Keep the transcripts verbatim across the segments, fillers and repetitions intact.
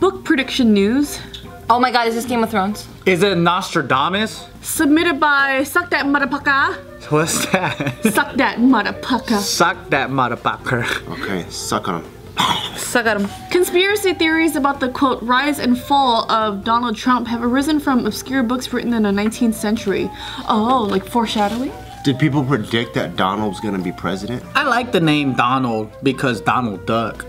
Book prediction news. Oh my god, is this Game of Thrones? Is it Nostradamus? Submitted by Suck That Motherfucker. What's that? Suck That Motherfucker. Suck That Motherfucker. Okay, suck on him. Suck at him. Conspiracy theories about the quote rise and fall of Donald Trump have arisen from obscure books written in the nineteenth century. Oh, like foreshadowing? Did people predict that Donald's gonna be president? I like the name Donald because Donald Duck.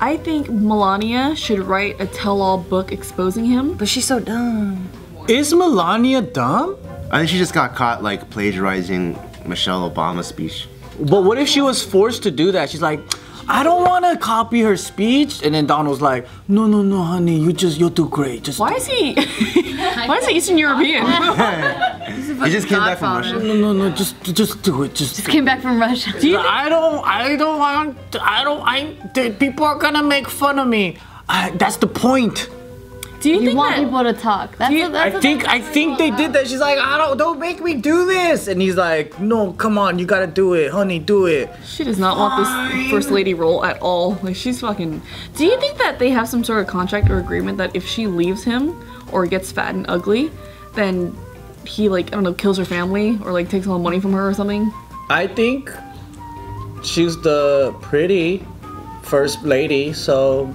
I think Melania should write a tell-all book exposing him. But she's so dumb. Is Melania dumb? I think she just got caught like plagiarizing Michelle Obama's speech. But what if she was forced to do that? She's like, I don't want to copy her speech, and then Donald's like, no, no, no, honey, you just, you're too great. Just why is he? Why is he Eastern European? He just came back from Russia. No, no, no, just, just do it. Just, just came back from Russia. Do I don't, I don't want, I don't, I. People are gonna make fun of me. I, that's the point. Do you, you think want that, people to talk? That's you, a, that's I think I think they about. did that. She's like, I don't, don't make me do this, and he's like, no, come on, you gotta do it, honey, do it. She does not Fine. want this first lady role at all. Like she's fucking. Do you think that they have some sort of contract or agreement that if she leaves him or gets fat and ugly, then he like I don't know kills her family or like takes all the money from her or something? I think she's the pretty first lady, so.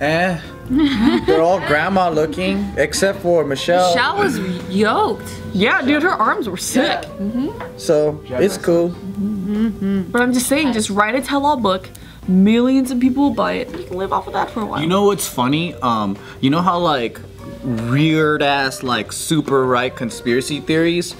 Eh, they're all grandma looking, except for Michelle. Michelle was yoked. Yeah, dude, her arms were sick. Yeah. Mm-hmm. So, it's cool. Mm-hmm. But I'm just saying, just write a tell-all book. Millions of people will buy it. You can live off of that for a while. You know what's funny? Um, you know how, like, weird-ass, like, super-right conspiracy theories?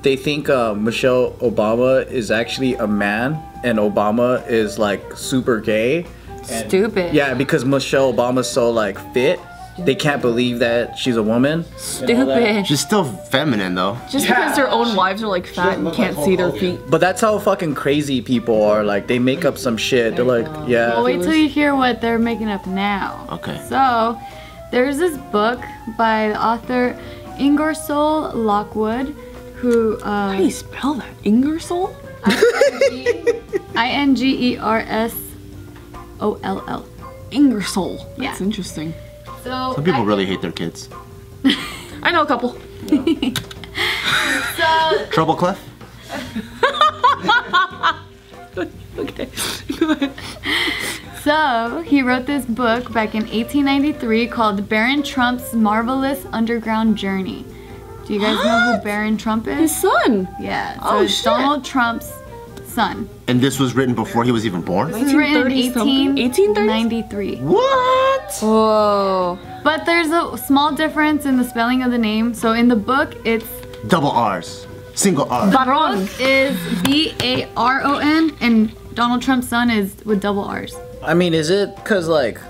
They think uh, Michelle Obama is actually a man, and Obama is, like, super gay. And stupid. Yeah, because Michelle Obama's so like fit, they can't believe that she's a woman. Stupid. She's still feminine though. Just yeah. because their own wives are like fat and can't like see their feet. But that's how fucking crazy people are. Like they make up some shit. They're like, go. yeah. Well, wait till you hear what they're making up now. Okay. So, there's this book by the author Ingersoll Lockwood, who. Um, How do you spell that? Ingersoll? I N G E R S. O L L. Ingersoll. Yeah. That's interesting. So some people I really hate their kids. I know a couple. Yeah. So Trouble Clef? Okay. Go ahead. So he wrote this book back in eighteen ninety-three called Baron Trump's Marvelous Underground Journey. Do you guys what? know who Baron Trump is? His son. Yeah. So oh, it's shit. Donald Trump's son. And this was written before he was even born? This was written in eighteen ninety-three. What? Whoa. But there's a small difference in the spelling of the name. So in the book, it's... Double R's. Single R. Baron is B A R O N, and Donald Trump's son is with double R's. I mean, is it because, like,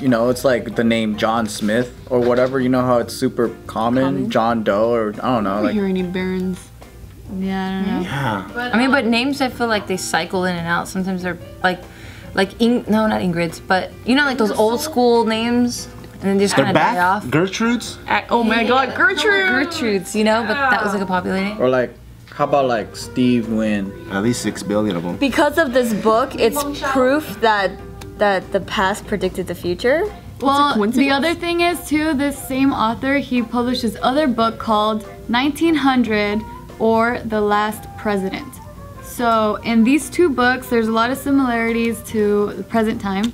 you know, it's like the name John Smith or whatever. You know how it's super common? common. John Doe or, I don't know. I don't like, hear any Barons. Yeah, I don't know. Yeah. But, I mean, but names I feel like they cycle in and out. Sometimes they're like, like Ing no, not Ingrid's, but you know, like those old school names, and then they just kind of die off. Gertrude's. At, oh my yeah. God, Gertrude. Gertrude's, you know, yeah. but that was like a popular name. Or like, how about like Steve Wynn? At least six billion of them. Because of this book, it's proof that that the past predicted the future. Well, the other thing is too, this same author, he published his other book called nineteen hundred. Or the Last President. So in these two books, there's a lot of similarities to the present time.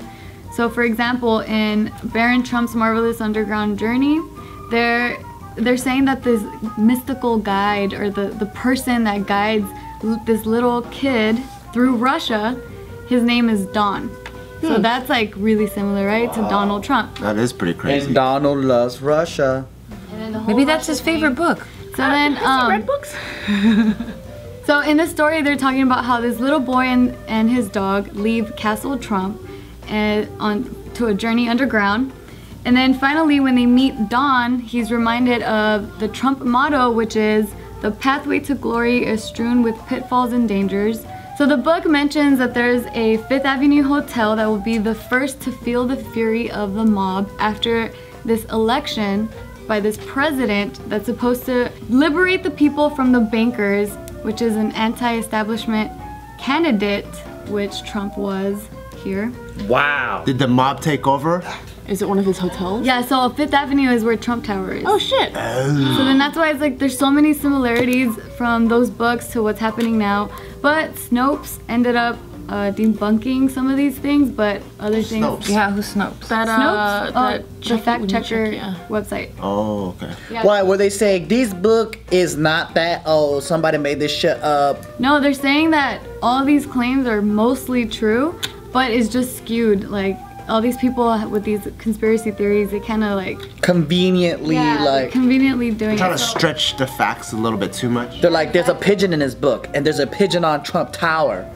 So for example, in Baron Trump's Marvelous Underground Journey, they're, they're saying that this mystical guide or the, the person that guides this little kid through Russia, his name is Don. Hmm. So that's like really similar, right, wow. to Donald Trump. That is pretty crazy. And Donald loves Russia. And then the whole Maybe that's Russia his favorite thing. book. So uh, then, um, read books? So in this story, they're talking about how this little boy and, and his dog leave Castle Trump and on to a journey underground. And then finally, when they meet Don, he's reminded of the Trump motto, which is, the pathway to glory is strewn with pitfalls and dangers. So the book mentions that there's a Fifth Avenue hotel that will be the first to feel the fury of the mob after this election by this president that's supposed to liberate the people from the bankers, which is an anti-establishment candidate, which Trump was here. Wow. Did the mob take over? Is it one of his hotels? Yeah, so Fifth Avenue is where Trump Tower is. Oh shit! Oh. So then that's why it's like there's so many similarities from those books to what's happening now. But Snopes ended up uh, debunking some of these things, but other Snopes. things. Yeah, who's Snopes? That, uh, Snopes? That oh, check, the fact checker check, yeah. website. Oh, okay. Yeah. Why were they saying this book is not that? Oh, somebody made this shit up. No, they're saying that all these claims are mostly true, but it's just skewed. Like. All these people with these conspiracy theories, they kind of like... Conveniently, yeah, like... conveniently doing it. Trying to stretch the facts a little bit too much. They're like, there's a pigeon in his book, and there's a pigeon on Trump Tower.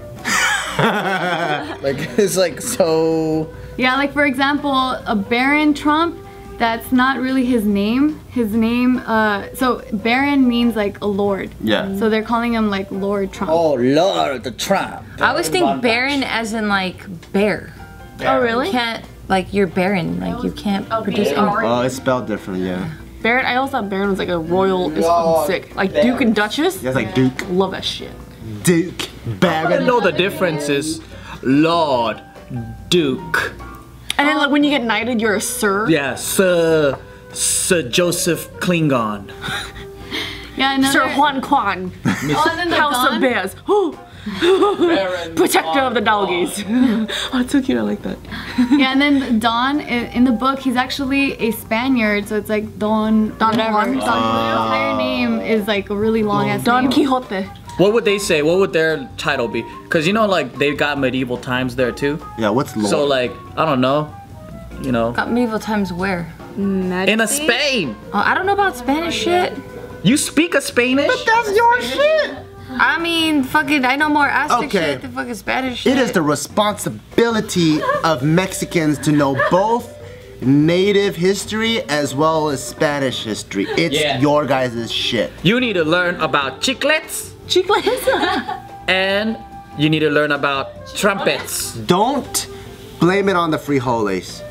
Like, it's like so... Yeah, like for example, a Baron Trump, that's not really his name. His name, uh... So, Baron means like a lord. Yeah. So they're calling him like Lord Trump. Oh, Lord the Trump. I always think Baron as in like bear. Baron. Oh really? You can't, like, you're barren, like you can't oh, produce anything. Oh, it's spelled differently, yeah. Baron, I always thought Baron was like a royal, is fucking sick. Like Baron. Duke and Duchess? Yeah, it's like Duke. Love that shit. Duke, Baron. I don't know the difference is Lord, Duke. And then like when you get knighted, you're a Sir? Yeah, Sir, Sir Joseph Klingon. Yeah, another... Sir Juan Quan. Oh, and then the House Don? Of Bears. Oh. Protector of the doggies. Oh, it's so cute. I like that. Yeah, and then Don in the book, he's actually a Spaniard, so it's like Don. Don. Don. His entire name is like a really long ass name. Don Quixote. What would they say? What would their title be? Because you know, like they got medieval times there too. Yeah, what's Lord? So like, I don't know. You know. Got medieval times where? Majesty? In a Spain. Oh, I don't know about Spanish shit. You speak a Spanish? But that's your shit. I mean, fucking, I know more Aztec okay. shit than fucking Spanish shit. It is the responsibility of Mexicans to know both native history as well as Spanish history. It's yeah. your guys' shit. You need to learn about chiclets. Chiclets? And you need to learn about trumpets. Don't blame it on the frijoles.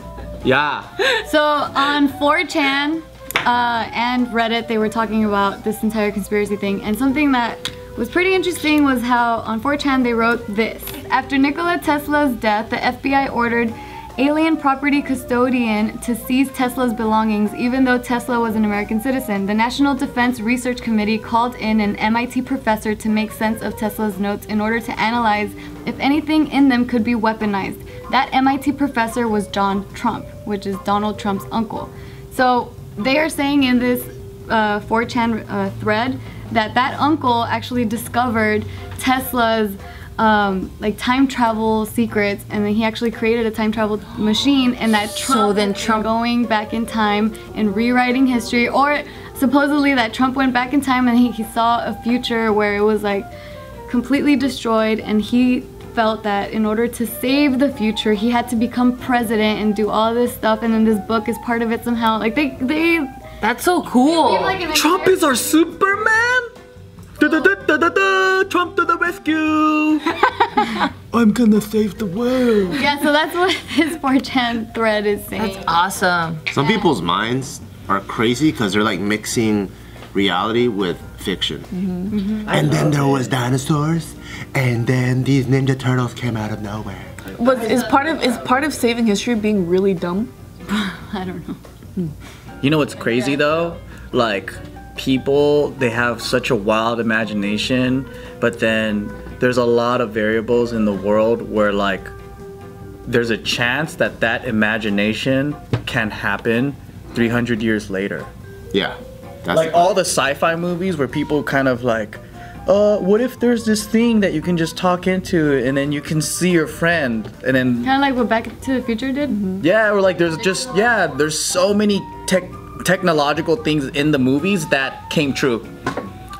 Yeah. So on four chan uh, and Reddit, they were talking about this entire conspiracy thing, and something that was pretty interesting was how on four chan they wrote this. After Nikola Tesla's death, the F B I ordered alien property custodian to seize Tesla's belongings even though Tesla was an American citizen. The National Defense Research Committee called in an M I T professor to make sense of Tesla's notes in order to analyze if anything in them could be weaponized. That M I T professor was John Trump, which is Donald Trump's uncle. So they are saying in this uh, four chan uh, thread that that uncle actually discovered Tesla's um, like time travel secrets, and then he actually created a time travel machine, and that Trump so then Trump going back in time and rewriting history, or supposedly that Trump went back in time and he, he saw a future where it was like completely destroyed, and he felt that in order to save the future he had to become president and do all this stuff, and then this book is part of it somehow. Like they, they that's so cool. Like Trump is our Superman? Da, da, da, da, da, da. Trump to the rescue! I'm gonna save the world. Yeah, so that's what his four chan thread is saying. That's awesome. Some yeah. people's minds are crazy because they're like mixing reality with fiction. Mm-hmm. Mm-hmm. And then there was dinosaurs, and then these Ninja Turtles came out of nowhere. But is part of is part of saving history being really dumb? I don't know. Hmm. You know what's crazy though? Like, people, they have such a wild imagination, but then there's a lot of variables in the world where like, there's a chance that that imagination can happen three hundred years later. Yeah. That's like all the sci-fi movies where people kind of like, uh, what if there's this thing that you can just talk into and then you can see your friend and then... Kind of like what Back to the Future did? Mm-hmm. Yeah, or like there's just, yeah, there's so many tech technological things in the movies that came true.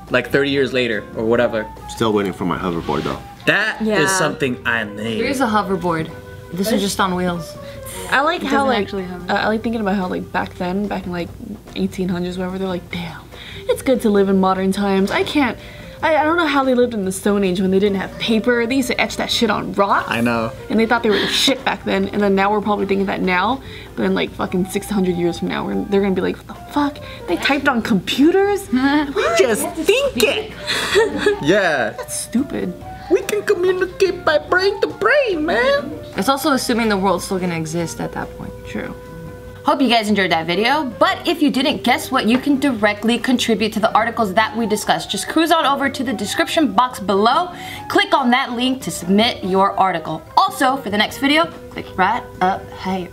Like thirty years later or whatever. Still waiting for my hoverboard though. That yeah. is something I need. Here's a hoverboard. This is just on wheels. I like how like, uh, I like thinking about how like back then, back in like eighteen hundreds whatever, they're like, damn, it's good to live in modern times. I can't. I, I don't know how they lived in the Stone Age when they didn't have paper. They used to etch that shit on rocks. I know. And they thought they were the shit back then. And then now we're probably thinking that now. But in like fucking six hundred years from now, we're, they're gonna be like, what the fuck? They typed on computers? We just think it. Yeah. That's stupid. We can communicate by brain to brain, man. It's also assuming the world's still gonna exist at that point. True. Hope you guys enjoyed that video. But if you didn't, guess what? You can directly contribute to the articles that we discussed. Just cruise on over to the description box below. Click on that link to submit your article. Also, for the next video, click right up here.